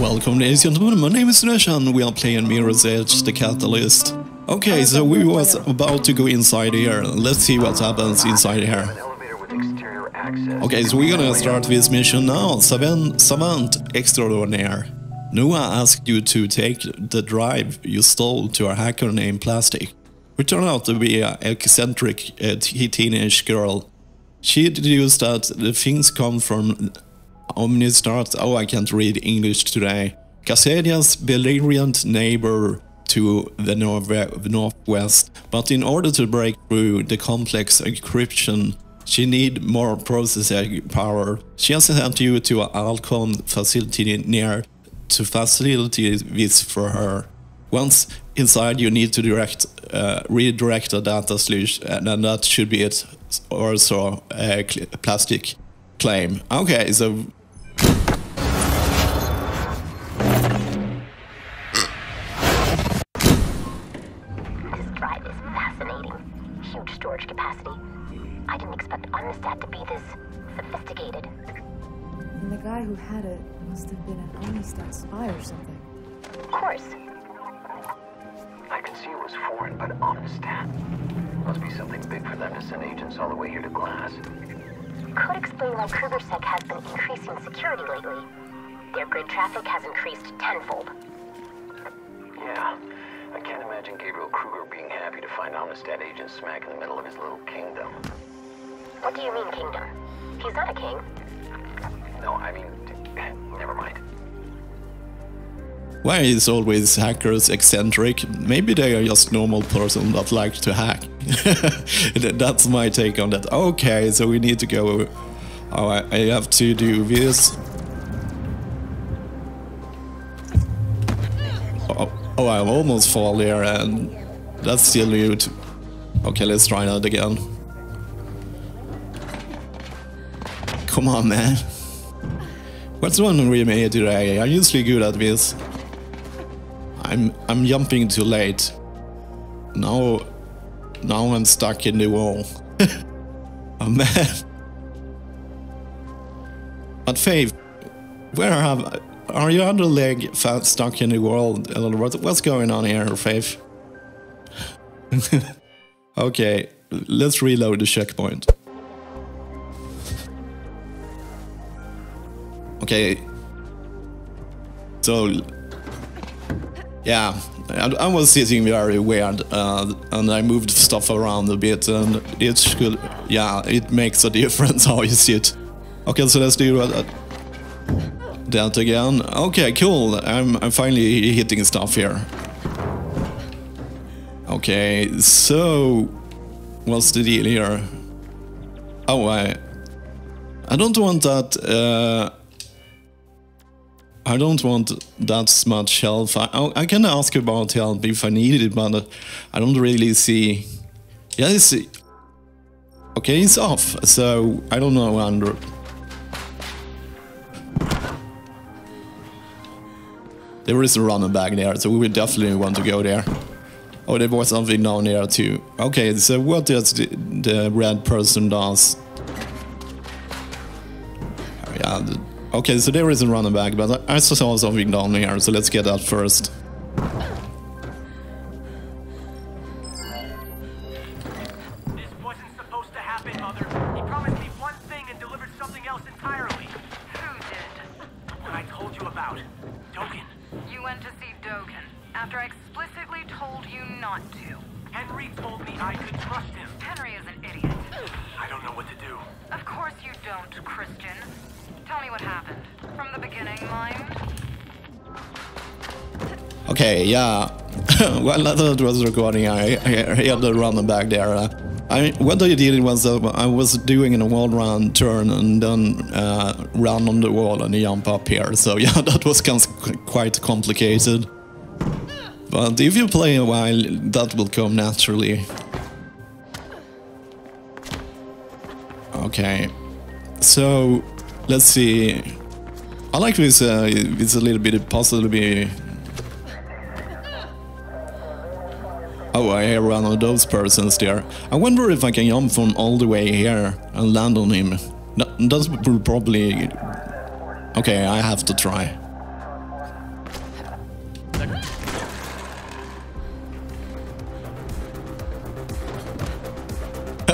Welcome, ladies and gentlemen, my name is Noah and we are playing Mirror's Edge, the Catalyst. Okay, so we was about to go inside here. Let's see what happens inside here. Okay, so we're gonna start this mission now. Savant Extraordinaire. Noah asked you to take the drive you stole to a hacker named Plastic, who turned out to be an eccentric teenage girl. She deduced that the things come from Omnistat, oh I can't read English today, Cascadia's belligerent neighbor to the northwest, but in order to break through the complex encryption, she need more processing power. She has sent you to an Allcom facility near to facilitate this for her. Once inside, you need to redirect the data sluice, and that should be it, or so Plastic claim. Okay, so could explain why Kruger Sec has been increasing security lately. Their grid traffic has increased tenfold. Yeah, I can't imagine Gabriel Kruger being happy to find Omnistat agents smack in the middle of his little kingdom. What do you mean, kingdom? He's not a king. No, I mean, never mind. Why is always hackers eccentric? Maybe they are just normal person that like to hack. That's my take on that. Okay, so we need to go. Oh, I have to do this. Oh, I almost fall there, and that's still new. Okay, let's try that again. Come on, man. What's wrong with me today? I'm usually good at this. I'm jumping too late. Now I'm stuck in the wall. Oh man. But Faith, are your other leg stuck in the wall? What's going on here, Faith? Okay, let's reload the checkpoint. Okay. So. Yeah, I was sitting very weird, and I moved stuff around a bit, and it should, yeah, it makes a difference how you sit. Okay, so let's do that again. Okay, cool. I'm finally hitting stuff here. Okay, so what's the deal here? Oh, I don't want that. I don't want that much health. I can ask about health if I need it, but I don't really see. Yeah, it's okay. It's off, so I don't know. Andrew. There is a running back there, so we will definitely want to go there. Oh, there was something down there too. Okay, so what does the red person does? Yeah. Okay, so there is a running back, but I saw something down here, so let's get that first. This wasn't supposed to happen, Mother. He promised me one thing and delivered something else entirely. Who did? What I told you about. Dogen. You went to see Dogen after I explicitly told you not to. Henry told me I could trust him. Henry is an idiot. I don't know what to do. Of course you don't, Christian. Tell me what happened. From the beginning, mind? Okay, yeah. Well, that was recording. I had the running back there. What I did was I was doing a wall run turn and then run on the wall and jump up here. So yeah, that was quite complicated. But if you play a while, that will come naturally. Okay. So let's see. I like this. It's a little bit possibly. Oh, I hear one of those persons there. I wonder if I can jump from all the way here and land on him. That will probably. Okay, I have to try.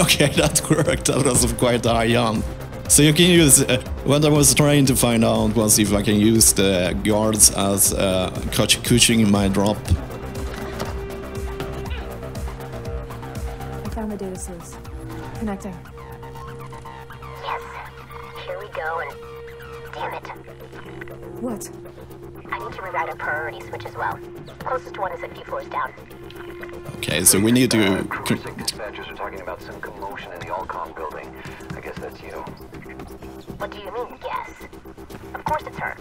Okay, that worked. That was quite a high jump. So you can use... what I was trying to find out was if I can use the guards as coaching in my drop. I found the data sluice. Connector. Yes. Here we go and... Damn it. What? I need to rewrite a priority switch as well. Closest one is at P4's down. Okay, so we need to... dispatchers are talking about some commotion in the Allcom building. I guess that's you. What do you mean, guess? Of course it's her.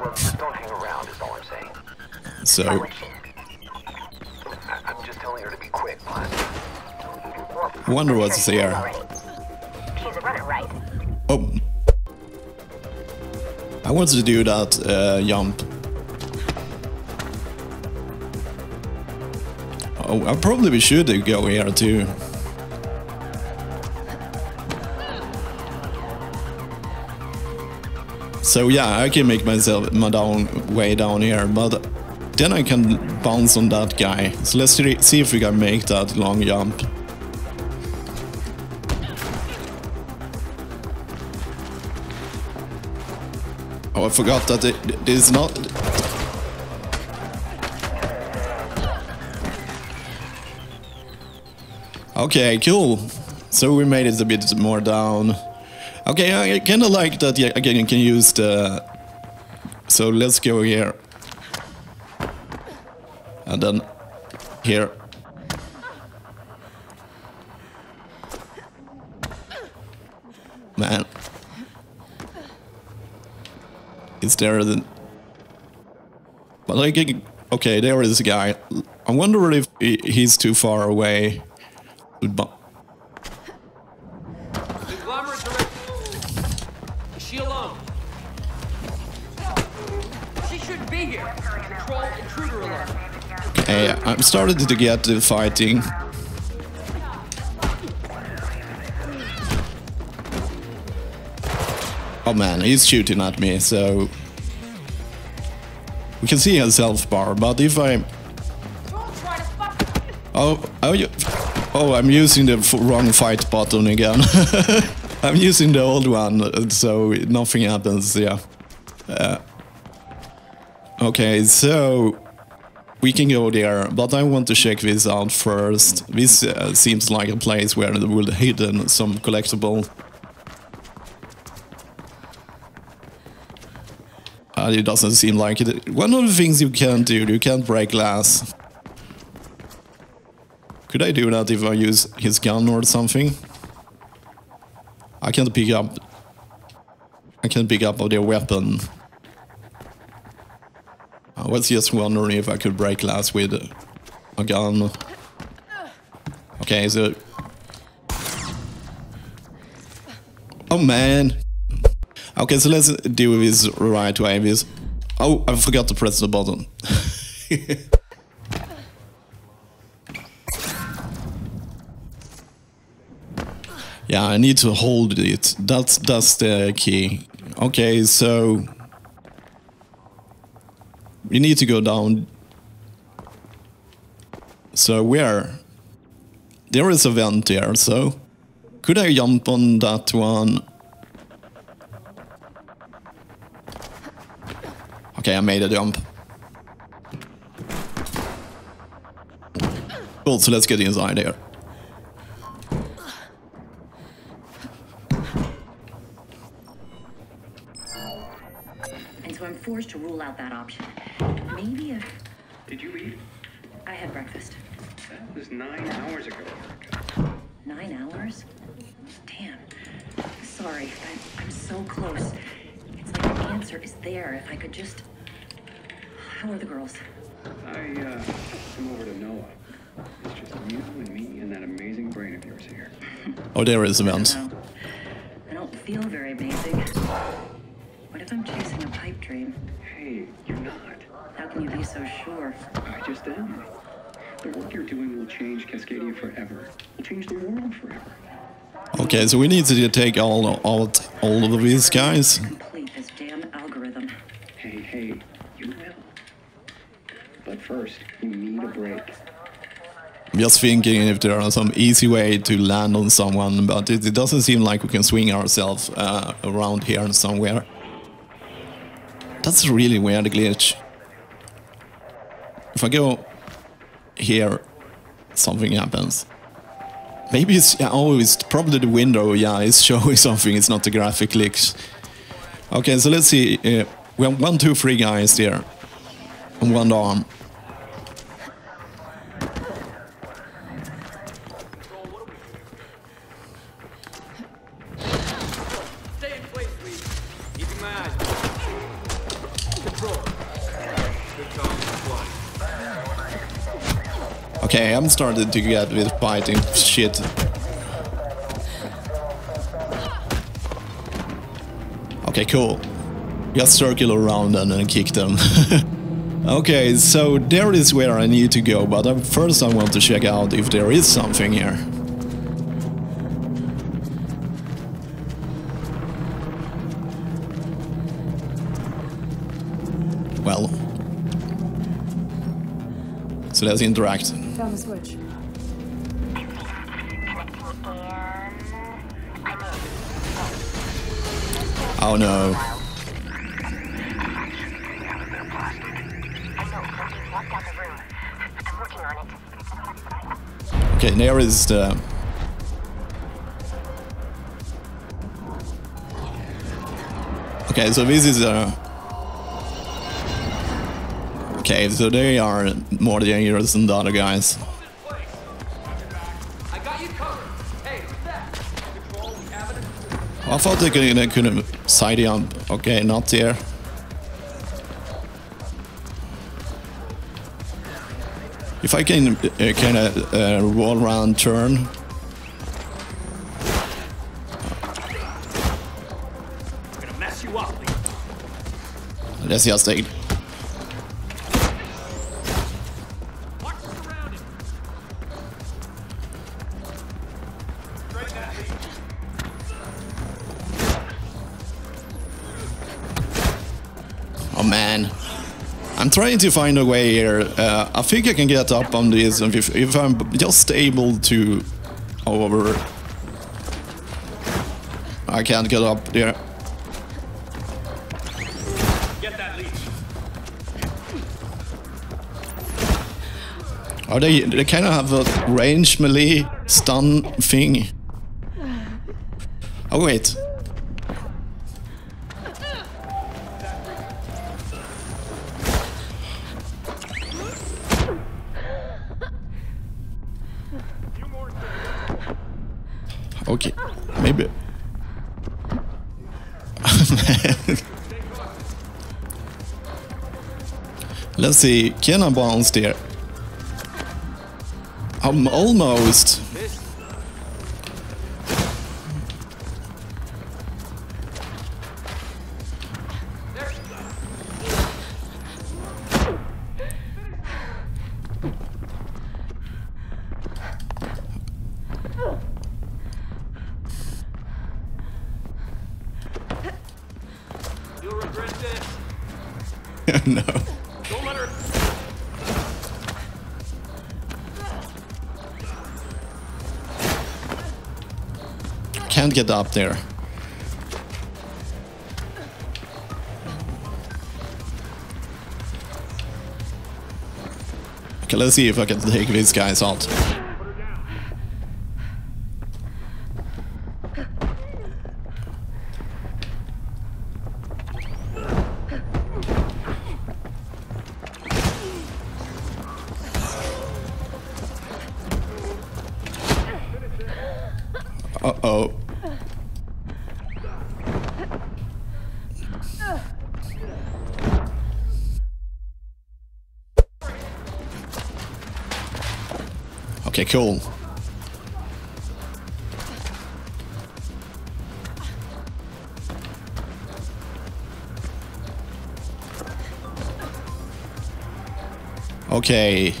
Well, don't hang around is all I'm saying. So... I'm just telling her to be quick, Plastic. Wonder what's there. She's a runner, right? Oh. I wanted to do that jump. Oh, I probably should go here too. So yeah, I can make myself way down here, but then I can bounce on that guy. So let's see if we can make that long jump. Oh, I forgot that it is not... Okay, cool. So we made it a bit more down. Okay, I kinda like that I can use the... So let's go here. And then... Here. Man. Is there the... But I can... Okay, there is a guy. I wonder if he's too far away. But... Is she alone? She should be here. Control intruder alert. Okay, I'm starting to get the fighting. Oh man, he's shooting at me, so... We can see a health bar, but if I... Oh, I'm using the wrong fight button again. I'm using the old one, so nothing happens, yeah. Okay, so... We can go there, but I want to check this out first. This seems like a place where there will be hidden some collectible. It doesn't seem like it. One of the things you can't do, you can't break glass. Could I do that if I use his gun or something? I can't pick up their weapon. I was just wondering if I could break glass with a gun. Okay, so... Oh man! Okay, so let's do this right way. This... Oh, I forgot to press the button. Yeah, I need to hold it. That's the key. Okay, so... We need to go down. So where? There is a vent here, so... Could I jump on that one? Okay, I made a jump. Cool, so let's get inside here. Forced to rule out that option. Maybe if... Did you eat? I had breakfast. That was 9 hours ago. 9 hours? Damn. Sorry, but I'm so close. It's like the answer is there if I could just... How are the girls? I come over to Noah. It's just you and me and that amazing brain of yours here. Oh, there is a mouse. I don't feel very amazing. What if I'm chasing a pipe dream? Hey, you're not. How can you be so sure? I just am. The work you're doing will change Cascadia forever. It'll change the world forever. Okay, so we need to take all of these guys. Complete this damn algorithm. Hey, you will. But first, you need a break. just thinking if there are some easy way to land on someone, but it doesn't seem like we can swing ourselves around here somewhere. That's a really weird glitch. If I go here, something happens. Maybe it's, oh, it's probably the window, yeah, it's showing something, it's not the graphic glitch. Okay, so let's see, we have 1, 2, 3 guys there, and one arm. Okay, I'm starting to get with fighting shit. Okay, cool. Just circle around and then kick them. Okay, so there is where I need to go, but first I want to check out if there is something here. Well. So let's interact. Found the switch. Oh no. Okay, there is the... Okay, so this is a... Okay, so they are more dangerous than the other guys. I thought they couldn't side up. Okay, not there. If I can kind of roll around, turn. I'm gonna mess you up. Let's just take. I'm trying to find a way here. I think I can get up on this if I'm just able to. However, I can't get up there. Get that leech. Are they kind of have a range melee stun thing? Oh wait. Okay, maybe. Let's see, can I bounce there? I'm almost. No. Don't let her. Can't get up there. Okay, let's see if I can take these guys out. Uh-oh. Okay, cool. Okay.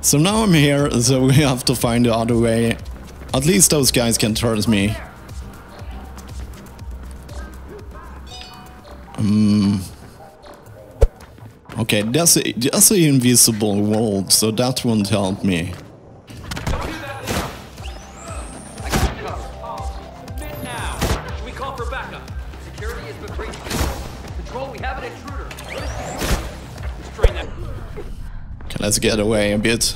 So now I'm here, so we have to find the other way. At least those guys can turn me. Okay, that's an invisible wall, so that won't help me. Let's get away a bit.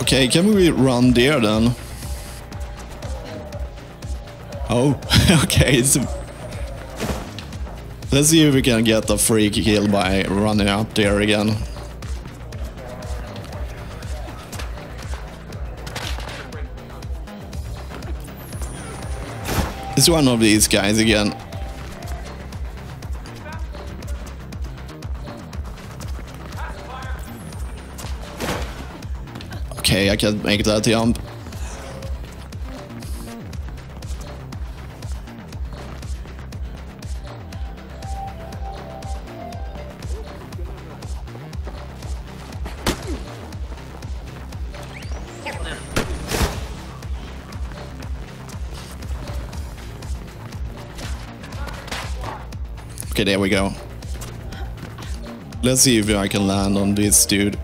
Okay, can we run there then? Oh, okay. Let's see if we can get a free kill by running up there again. It's one of these guys again. Okay, I can't make that jump. Okay, there we go. Let's see if I can land on this dude.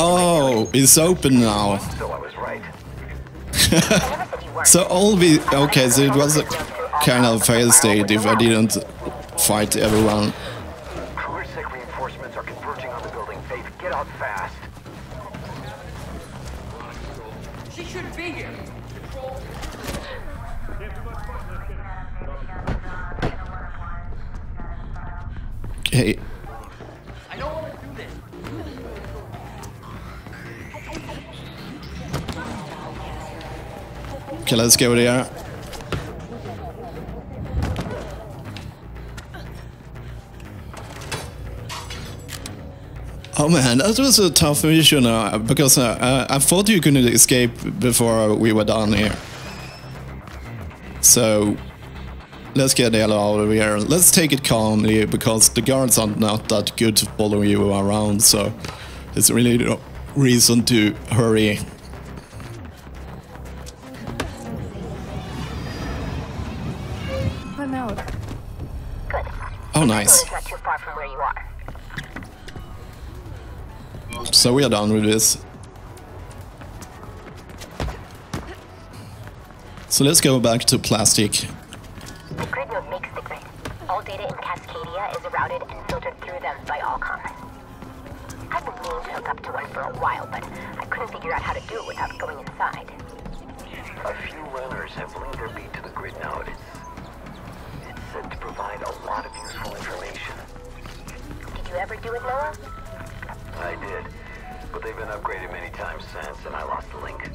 Oh, it's open now. So all the... Okay, so it was a kind of fail state if I didn't fight everyone. Kruger Sec reinforcements are converging on the building. Faith, get out fast. She should be here. Okay. Okay, let's go there. Oh man, that was a tough mission because I thought you couldn't escape before we were done here. So let's get the hell out of here. Let's take it calmly because the guards are not that good to follow you around, so there's really no reason to hurry. Oh, nice. So we are done with this. So let's go back to Plastic. The grid node makes the grid. All data in Cascadia is routed and filtered through them by Allcom. I've been meaning to hook up to one for a while, but I couldn't figure out how to do it without going inside. A few runners have linked their beat to the grid node. To provide a lot of useful information. Did you ever do it, Noah? I did, but they've been upgraded many times since, and I lost the link.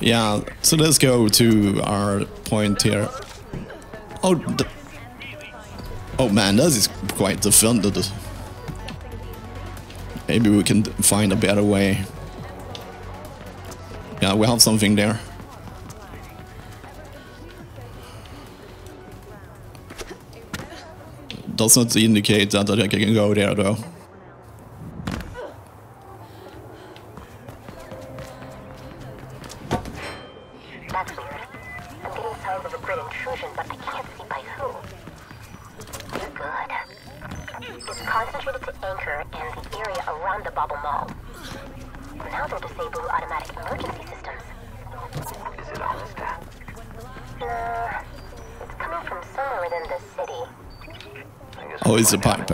Yeah, so let's go to our point here. Oh man, that is quite defended. Maybe we can find a better way. Yeah, we have something there. Does not indicate that I can go there though. That's weird. I'm getting signs of a grid intrusion, but I can't see by who. Good. It's concentrated to Anchor and the area around the Bobble Mall. Now they'll disable automatic emergency systems. Is it Omnistat? Nah, it's coming from somewhere within the city. Oh, it's a pipe.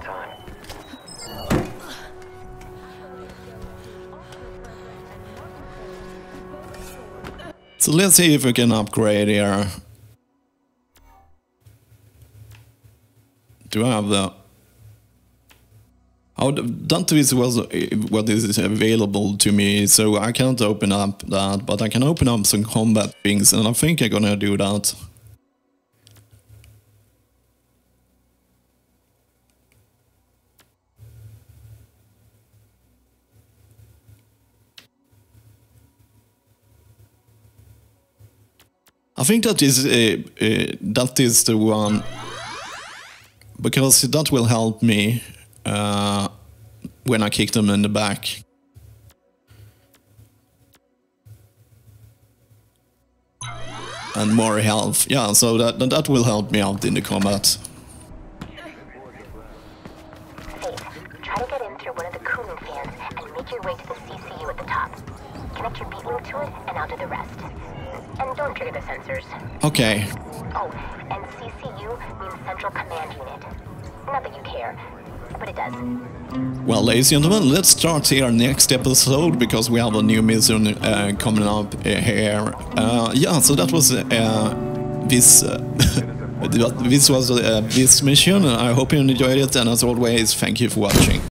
So let's see if we can upgrade here. Do I have the... That is what is available to me, so I can't open up that, but I can open up some combat things, and I think I'm gonna do that. I think that is the one, because that will help me when I kick them in the back. And more health, yeah, so that will help me out in the combat. Faith, try to get into one of the cooling fans and make your way to the CCU at the top. Connect your beam to it and I'll do the rest. And don't trigger the sensors. Okay. Oh, and CCU means Central Command Unit. Not that you care, but it does. Well, ladies and gentlemen, let's start here next episode, because we have a new mission coming up here. Yeah, so that was this... this was this mission. I hope you enjoyed it, and as always, thank you for watching.